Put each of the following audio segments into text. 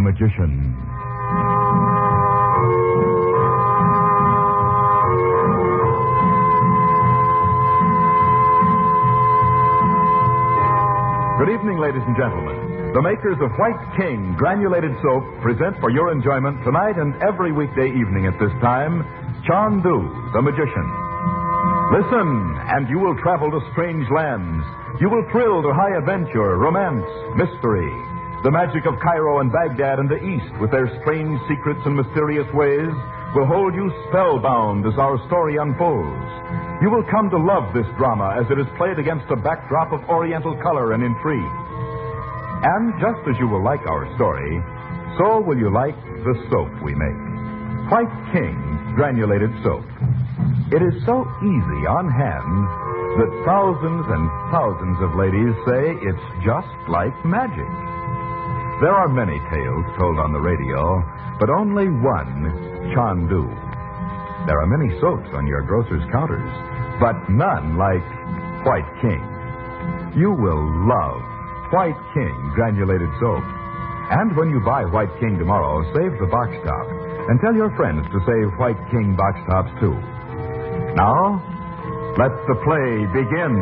the Magician. Good evening, ladies and gentlemen. The makers of White King Granulated Soap present for your enjoyment tonight and every weekday evening at this time, Chandu, the Magician. Listen, and you will travel to strange lands. You will thrill to high adventure, romance, mystery. The magic of Cairo and Baghdad and the East, with their strange secrets and mysterious ways, will hold you spellbound as our story unfolds. You will come to love this drama as it is played against a backdrop of oriental color and intrigue. And just as you will like our story, so will you like the soap we make. White King Granulated Soap. It is so easy on hand that thousands and thousands of ladies say it's just like magic. There are many tales told on the radio, but only one Chandu. There are many soaps on your grocer's counters, but none like White King. You will love White King Granulated Soap. And when you buy White King tomorrow, save the box top. And tell your friends to save White King box tops, too. Now, let the play begin.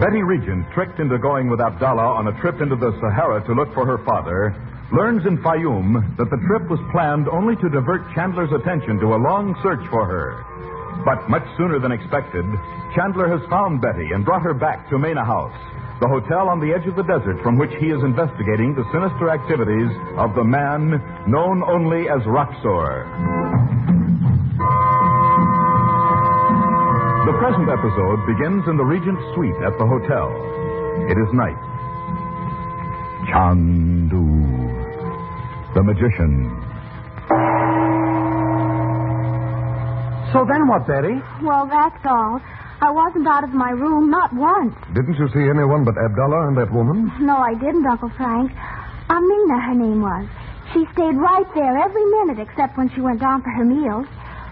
Betty Regent, tricked into going with Abdallah on a trip into the Sahara to look for her father, learns in Fayoum that the trip was planned only to divert Chandler's attention to a long search for her. But much sooner than expected, Chandler has found Betty and brought her back to Mena House, the hotel on the edge of the desert from which he is investigating the sinister activities of the man known only as Roxor. The present episode begins in the Regent's suite at the hotel. It is night. Chandu, the magician. So then what, Betty? Well, that's all. I wasn't out of my room, not once. Didn't you see anyone but Abdallah and that woman? No, I didn't, Uncle Frank. Amina, her name was. She stayed right there every minute except when she went down for her meals.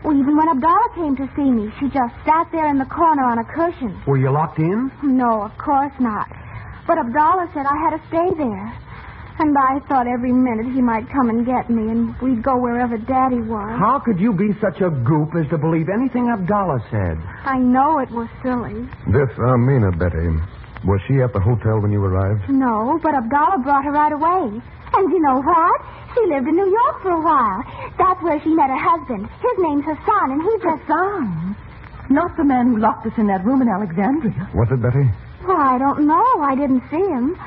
Well, even when Abdallah came to see me, she just sat there in the corner on a cushion. Were you locked in? No, of course not. But Abdallah said I had to stay there. And I thought every minute he might come and get me, and we'd go wherever Daddy was. How could you be such a goop as to believe anything Abdallah said? I know it was silly. This Amina, Betty, was she at the hotel when you arrived? No, but Abdallah brought her right away. And you know what? She lived in New York for a while. That's where she met her husband. His name's Hassan, and he's Hassan? Not the man who locked us in that room in Alexandria. Was it, Betty? Well, I don't know. I didn't see him.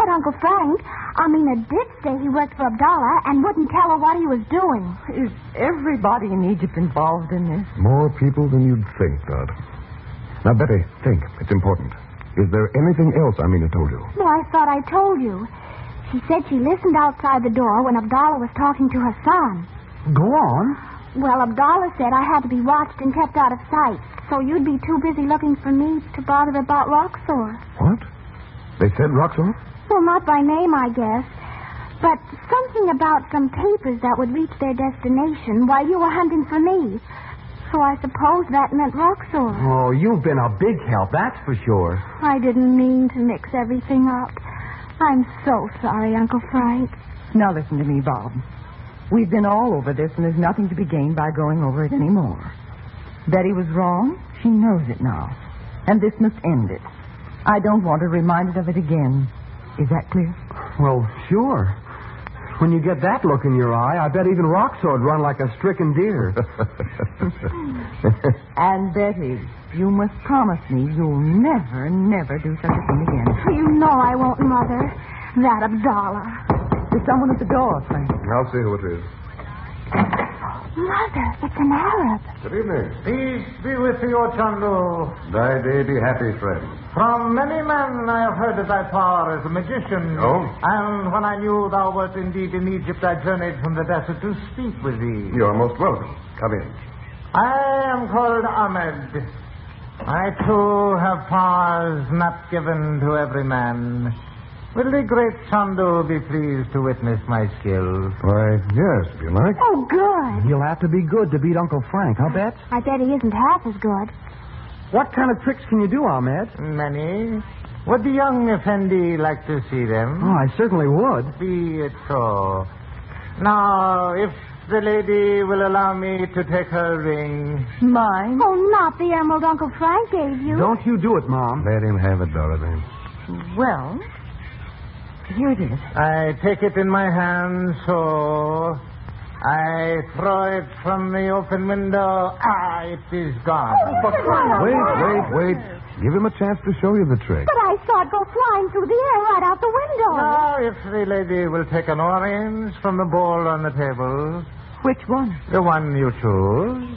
But Uncle Frank, Amina did say he worked for Abdallah and wouldn't tell her what he was doing. Is everybody in Egypt involved in this? More people than you'd think, Dad. Now, Betty, think. It's important. Is there anything else Amina told you? Well, I thought I told you. She said she listened outside the door when Abdallah was talking to her son. Go on. Well, Abdallah said I had to be watched and kept out of sight, so you'd be too busy looking for me to bother about Roxor. What? They said Roxor? Well, not by name, I guess. But something about some papers that would reach their destination while you were hunting for me. So I suppose that meant Roxor. Oh, you've been a big help, that's for sure. I didn't mean to mix everything up. I'm so sorry, Uncle Frank. Now listen to me, Bob. We've been all over this, and there's nothing to be gained by going over it anymore. Betty was wrong. She knows it now. And this must end it. I don't want her reminded of it again. Is that clear? Well, sure. When you get that look in your eye, I bet even Roxor would run like a stricken deer. And, Betty, you must promise me you'll never, never do such a thing again. You know I won't, Mother. That Abdallah. There's someone at the door, Frank. I'll see who it is. Mother, it's an Arab. Good evening. Peace be with you, Chandu. Thy day be happy, friend. From many men I have heard of thy power as a magician. Oh? And when I knew thou wert indeed in Egypt, I journeyed from the desert to speak with thee. You are most welcome. Come in. I am called Ahmed. I, too, have powers not given to every man. Will the great Chandu be pleased to witness my skill? Why, yes, if you like. Oh, good. He'll have to be good to beat Uncle Frank, I'll bet. I bet he isn't half as good. What kind of tricks can you do, Ahmed? Many. Would the young Effendi like to see them? Oh, I certainly would. Be it so. Now, if the lady will allow me to take her ring. Mine? Oh, not the emerald Uncle Frank gave you. Don't you do it, Mom. Let him have it, Dorothy. Well, here it is. I take it in my hand, so I throw it from the open window. Ah, it is gone. Oh, wait. Give him a chance to show you the trick. But I saw it go flying through the air right out the window. Now, if the lady will take an orange from the bowl on the table. Which one? The one you choose.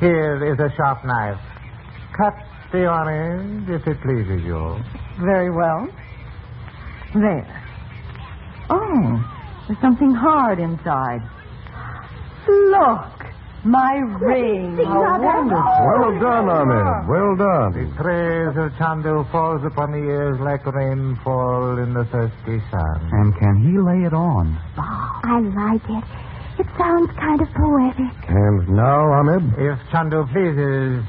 Here is a sharp knife. Cut the orange if it pleases you. Very well. There. Oh, there's something hard inside. Look. My ring. How wonderful. Well done, Ahmed. Well done. The praise of Chandu falls upon the ears like rainfall in the thirsty sun. And can he lay it on? Oh, I like it. It sounds kind of poetic. And now, Ahmed? If Chandu pleases,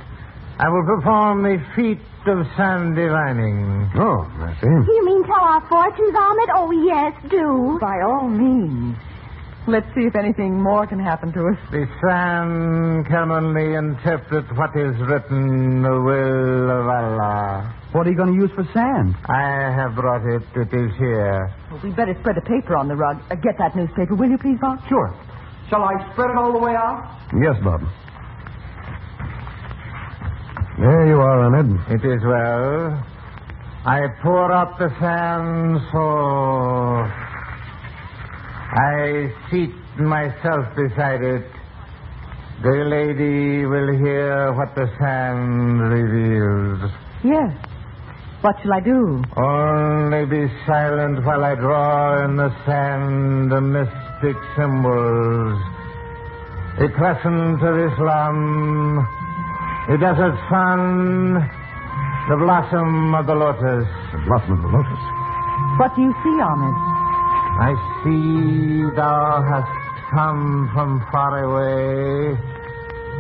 I will perform the feat of sand divining. Oh, I see. You mean tell our fortunes, Ahmed? Oh, yes, do. By all means. Let's see if anything more can happen to us. The sand can only interpret what is written, the will of Allah. What are you going to use for sand? I have brought it. It is here. Well, we'd better spread the paper on the rug. Get that newspaper, will you please, Bob? Sure. Shall I spread it all the way out? Yes, Bob. There you are, Ahmed. It is well. I pour out the sand, so I seat myself beside it. The lady will hear what the sand reveals. Yes. What shall I do? Only be silent while I draw in the sand the mystic symbols. The crescent of Islam, the desert sun, the blossom of the lotus. The blossom of the lotus. What do you see on it? I see thou hast come from far away,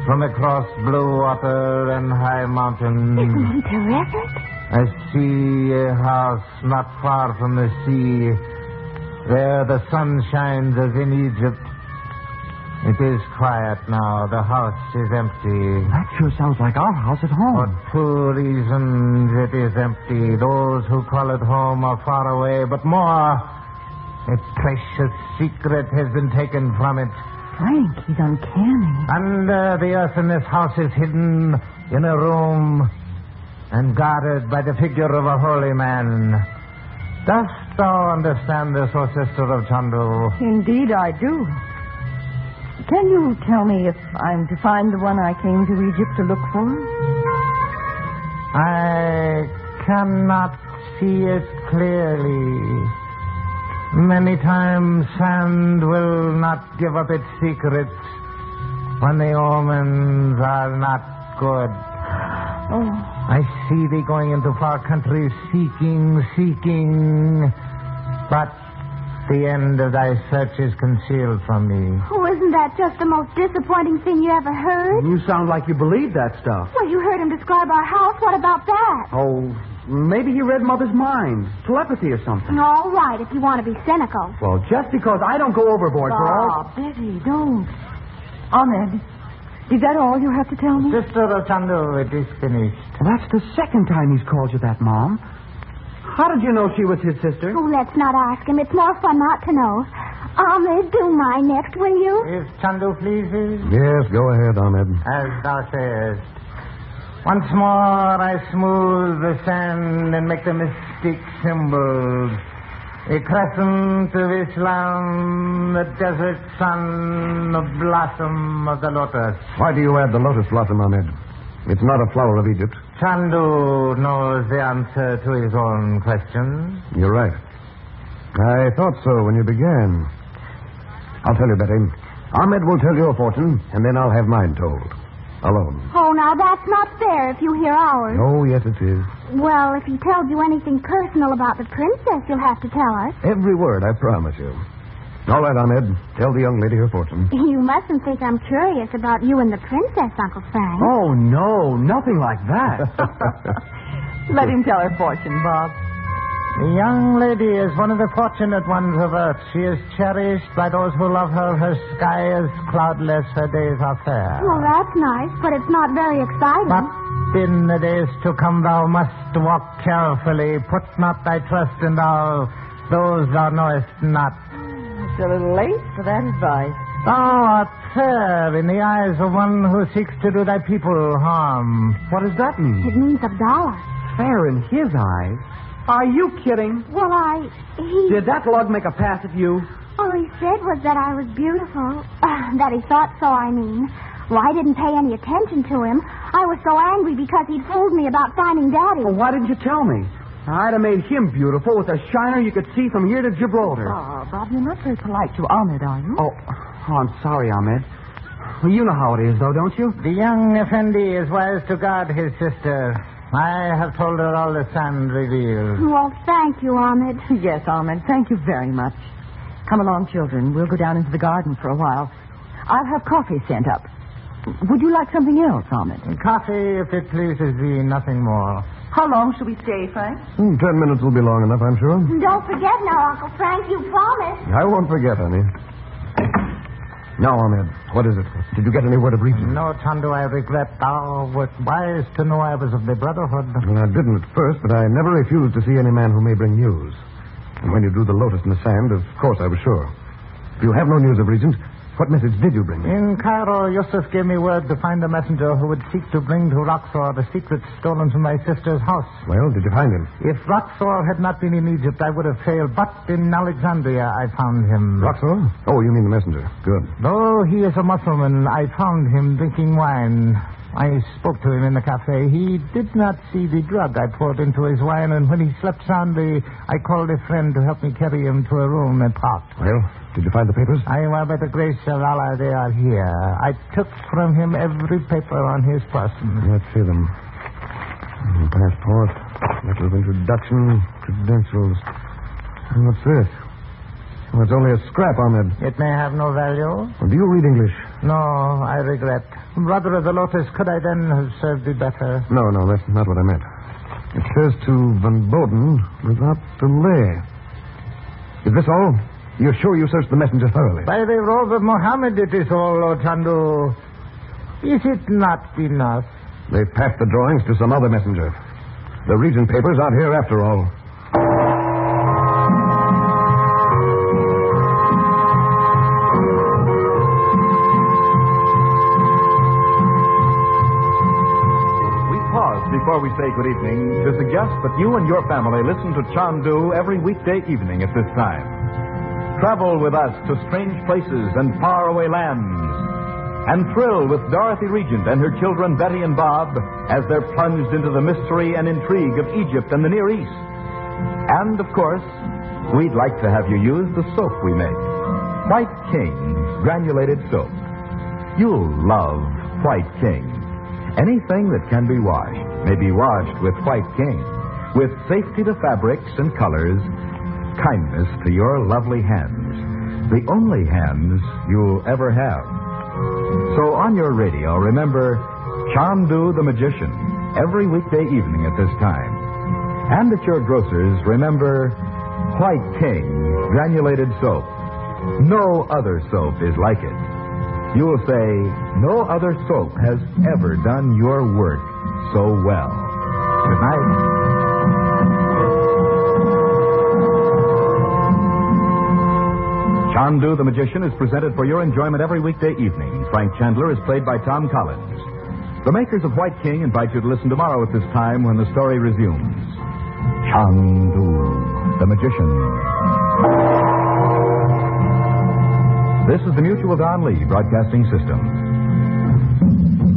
from across blue water and high mountains. Isn't he terrific? I see a house not far from the sea. There the sun shines as in Egypt. It is quiet now. The house is empty. That sure sounds like our house at home. For two reasons it is empty. Those who call it home are far away, but more, a precious secret has been taken from it. Frank, he's uncanny. Under the earth in this house is hidden in a room and guarded by the figure of a holy man. Dost thou understand this, O sister of Chandu? Indeed, I do. Can you tell me if I'm to find the one I came to Egypt to look for? I cannot see it clearly. Many times sand will not give up its secrets when the omens are not good. Oh. I see thee going into far countries seeking, but the end of thy search is concealed from me. Oh, isn't that just the most disappointing thing you ever heard? You sound like you believe that stuff. Well, you heard him describe our house. What about that? Oh, maybe he read Mother's mind. Telepathy or something. All right, if you want to be cynical. Well, just because I don't go overboard, girl. Oh, Betty, don't. Ahmed, is that all you have to tell me? Sister Rotundo, it is finished. That's the second time he's called you that, Mom. How did you know she was his sister? Oh, let's not ask him. It's more fun not to know. Ahmed, do my next, will you? If Chandu pleases. Yes, go ahead, Ahmed. As thou sayest. Once more I smooth the sand and make the mystic symbols. A crescent of Islam, the desert sun, the blossom of the lotus. Why do you add the lotus blossom, Ahmed? It's not a flower of Egypt. Chandu knows the answer to his own question. You're right. I thought so when you began. I'll tell you, Betty. Ahmed will tell your fortune, and then I'll have mine told. Alone. Oh, now that's not fair if you hear ours. Oh, yes, it is. Well, if he tells you anything personal about the princess, you'll have to tell us. Every word, I promise you. All right, Ahmed. Tell the young lady her fortune. You mustn't think I'm curious about you and the princess, Uncle Frank. Oh, no. Nothing like that. Let him tell her fortune, Bob. The young lady is one of the fortunate ones of Earth. She is cherished by those who love her. Her sky is cloudless. Her days are fair. Well, that's nice, but it's not very exciting. But in the days to come thou must walk carefully. Put not thy trust in those thou knowest not. It's a little late for that advice. Thou art fair in the eyes of one who seeks to do thy people harm. What does that mean? It means Abdallah. Fair in his eyes? Are you kidding? Well, Did that lug make a pass at you? All he said was that I was beautiful. That he thought so, I mean. Well, I didn't pay any attention to him. I was so angry because he'd fooled me about finding Daddy. Well, why didn't you tell me? I'd have made him beautiful with a shiner you could see from here to Gibraltar. Oh, Bob, you're not very polite to Ahmed, are you? Oh, I'm sorry, Ahmed. Well, you know how it is, though, don't you? The young Effendi is wise to guard his sister. I have told her all the sand reveals. Well, thank you, Ahmed. Yes, Ahmed, thank you very much. Come along, children. We'll go down into the garden for a while. I'll have coffee sent up. Would you like something else, Ahmed? Coffee, if it pleases thee, nothing more. How long shall we stay, Frank? 10 minutes will be long enough, I'm sure. Don't forget now, Uncle Frank. You promised. I won't forget, honey. Now, Ahmed, what is it? Did you get any word of reason? No, Chandu, I regret. Thou wert wise to know I was of the Brotherhood. Well, I didn't at first, but I never refused to see any man who may bring news. And when you drew the lotus in the sand, of course I was sure. If you have no news of Regent, what message did you bring me? In Cairo, Yosef gave me word to find a messenger who would seek to bring to Roxor the secrets stolen from my sister's house. Well, did you find him? If Roxor had not been in Egypt, I would have failed. But in Alexandria, I found him. Roxor? Oh, you mean the messenger. Good. Though he is a Mussulman, I found him drinking wine. I spoke to him in the cafe. He did not see the drug I poured into his wine, and when he slept soundly, I called a friend to help me carry him to a room and parked. Well, did you find the papers? By the grace of Allah, they are here. I took from him every paper on his person. Let's see them. Passport, letter of introduction, credentials. And what's this? Well, it's only a scrap, Ahmed. It may have no value. Well, do you read English? No, I regret. Brother of the Lotus, could I then have served thee better? No, that's not what I meant. It says to Van Boden without delay. Is this all? You're sure you searched the messenger thoroughly? By the robe of Mohammed, it is all, O Chandu. Is it not enough? They've passed the drawings to some other messenger. The Regent papers aren't here after all. We pause before we say good evening to suggest that you and your family listen to Chandu every weekday evening at this time. Travel with us to strange places and faraway lands. And thrill with Dorothy Regent and her children Betty and Bob as they're plunged into the mystery and intrigue of Egypt and the Near East. And, of course, we'd like to have you use the soap we make. White King Granulated Soap. You'll love White King. Anything that can be washed may be washed with White King. With safety to fabrics and colors, kindness to your lovely hands, the only hands you'll ever have. So on your radio, remember Chandu the Magician every weekday evening at this time. And at your grocer's, remember White King Granulated Soap. No other soap is like it. You'll say no other soap has ever done your work so well. Good night. Chandu the Magician is presented for your enjoyment every weekday evening. Frank Chandler is played by Tom Collins. The makers of White King invite you to listen tomorrow at this time when the story resumes. Chandu the Magician. This is the Mutual Don Lee Broadcasting System.